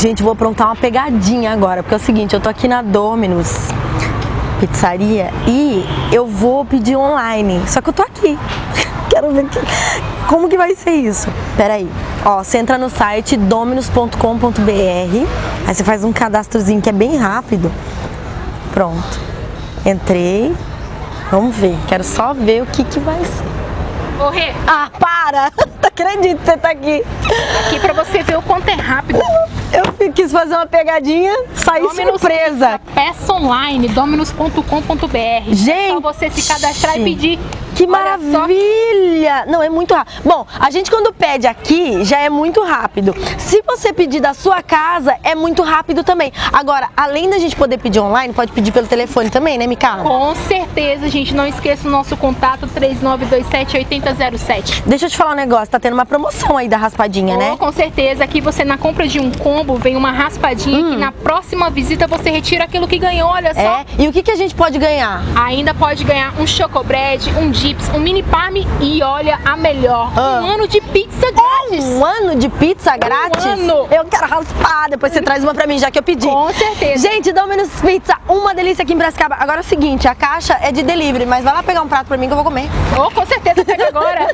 Gente, vou aprontar uma pegadinha agora, porque é o seguinte, eu tô aqui na Domino's Pizzaria e eu vou pedir online, só que eu tô aqui. Quero ver como que vai ser isso. Pera aí, ó, você entra no site dominos.com.br, aí você faz um cadastrozinho que é bem rápido. Pronto, entrei, vamos ver, quero só ver o que vai ser. Morrer. Ah, para! Não acredito que você tá aqui. Aqui pra você ver o quanto é rápido. Eu quis fazer uma pegadinha, saí Domino's surpresa. Pizza, peça online, dominos.com.br. Gente! É só você se cadastrar e pedir. Que maravilha! Não, é muito rápido. Bom, a gente quando pede aqui, já é muito rápido. Se você pedir da sua casa, é muito rápido também. Agora, além da gente poder pedir online, pode pedir pelo telefone também, né, Micaela? Com certeza, gente. Não esqueça o nosso contato, 3927-8007. Deixa eu te falar um negócio, tá tendo uma promoção aí da raspadinha, né? Com certeza. Aqui você, na compra de um combo, vem uma raspadinha que na próxima visita você retira aquilo que ganhou, olha só. É. E o que a gente pode ganhar? Ainda pode ganhar um chocobread, um dia, um mini parme e olha a melhor, um ano de pizza grátis. Um ano de pizza grátis? Um ano. Eu quero raspar, depois você traz uma pra mim, já que eu pedi. Com certeza. Gente, Domino's Pizza, uma delícia aqui em Piracicaba. Agora é o seguinte, a caixa é de delivery, mas vai lá pegar um prato pra mim que eu vou comer. Oh, com certeza, pega agora.